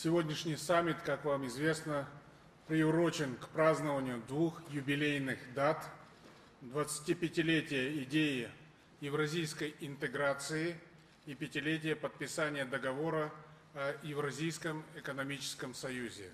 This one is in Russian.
Сегодняшний саммит, как вам известно, приурочен к празднованию двух юбилейных дат: 25-летия идеи евразийской интеграции и 5-летие подписания договора о Евразийском экономическом союзе.